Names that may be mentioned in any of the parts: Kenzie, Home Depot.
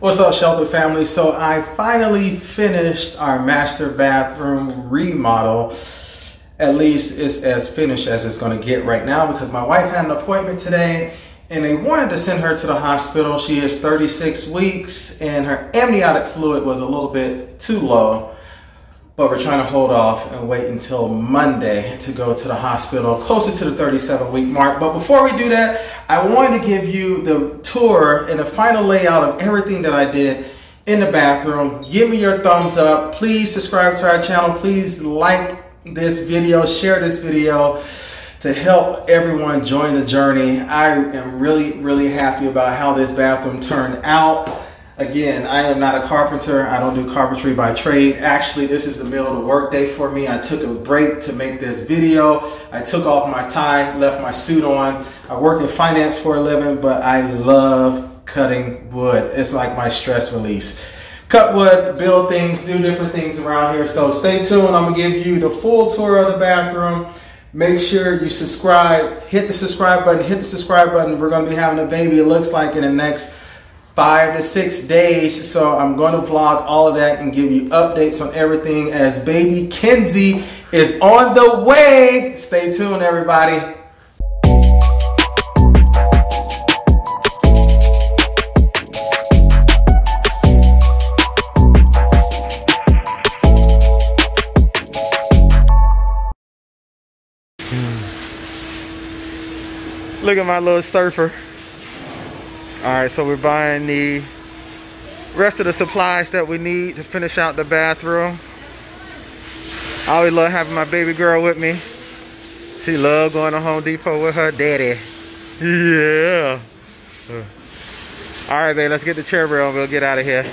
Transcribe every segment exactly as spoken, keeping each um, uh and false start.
What's up, Shelter family? So I finally finished our master bathroom remodel. At least it's as finished as it's gonna get right now because my wife had an appointment today and they wanted to send her to the hospital. She is thirty-six weeks and her amniotic fluid was a little bit too low, but we're trying to hold off and wait until Monday to go to the hospital closer to the thirty-seven week mark. But before we do that, I wanted to give you the tour and the final layout of everything that I did in the bathroom. Give me your thumbs up. Please subscribe to our channel. Please like this video, share this video to help everyone join the journey. I am really, really happy about how this bathroom turned out. Again, I am not a carpenter. I don't do carpentry by trade. Actually, this is the middle of the workday for me. I took a break to make this video. I took off my tie, left my suit on. I work in finance for a living, but I love cutting wood. It's like my stress release. Cut wood, build things, do different things around here. So stay tuned. I'm gonna give you the full tour of the bathroom. Make sure you subscribe. Hit the subscribe button. Hit the subscribe button. We're gonna be having a baby, it looks like, in the next five to six days. So I'm going to vlog all of that and give you updates on everything as baby Kenzie is on the way. Stay tuned, everybody. Look at my little surfer. Alright, so we're buying the rest of the supplies that we need to finish out the bathroom. I always love having my baby girl with me. She loves going to Home Depot with her daddy. Yeah. Alright, babe, let's get the chair rail and we'll get out of here.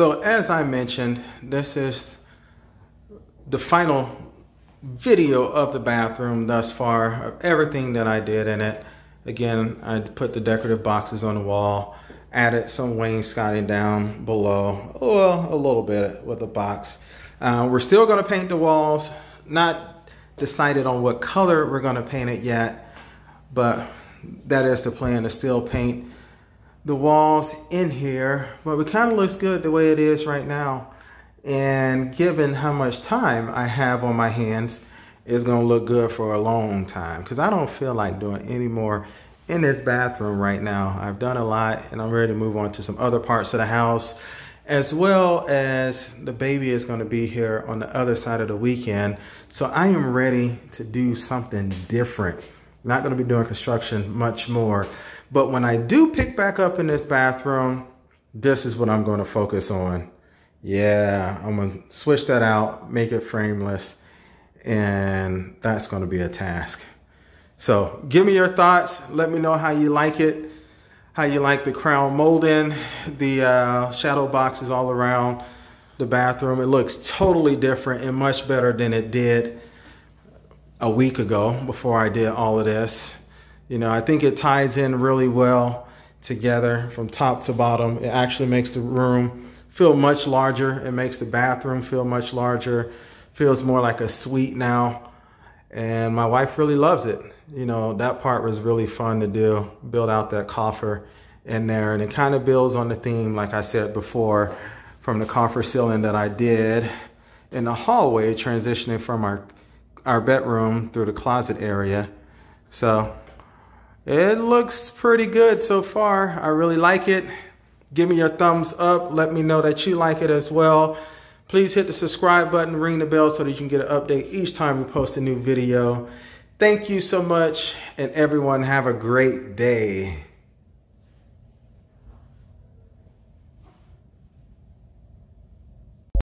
So as I mentioned, this is the final video of the bathroom thus far, of everything that I did in it. Again, I put the decorative boxes on the wall, added some wainscoting down below, well, a little bit with a box. Uh, we're still gonna paint the walls, not decided on what color we're gonna paint it yet, but that is the plan, to still paint the walls in here. But it kind of looks good the way it is right now. And given how much time I have on my hands, it's gonna look good for a long time, because I don't feel like doing any more in this bathroom right now. I've done a lot and I'm ready to move on to some other parts of the house, as well as the baby is gonna be here on the other side of the weekend. So I am ready to do something different. Not gonna be doing construction much more. But when I do pick back up in this bathroom, this is what I'm gonna focus on. Yeah, I'm gonna switch that out, make it frameless, and that's gonna be a task. So give me your thoughts. Let me know how you like it, how you like the crown molding, the uh, shadow boxes all around the bathroom. It looks totally different and much better than it did a week ago before I did all of this. You know, I think it ties in really well together from top to bottom. It actually makes the room feel much larger. It makes the bathroom feel much larger. Feels more like a suite now. And my wife really loves it. You know, that part was really fun to do, build out that coffer in there. And it kind of builds on the theme, like I said before, from the coffer ceiling that I did in the hallway, transitioning from our, our bedroom through the closet area. So it looks pretty good so far. I really like it. Give me your thumbs up. Let me know that you like it as well. Please hit the subscribe button, ring the bell so that you can get an update each time we post a new video. Thank you so much, and everyone have a great day.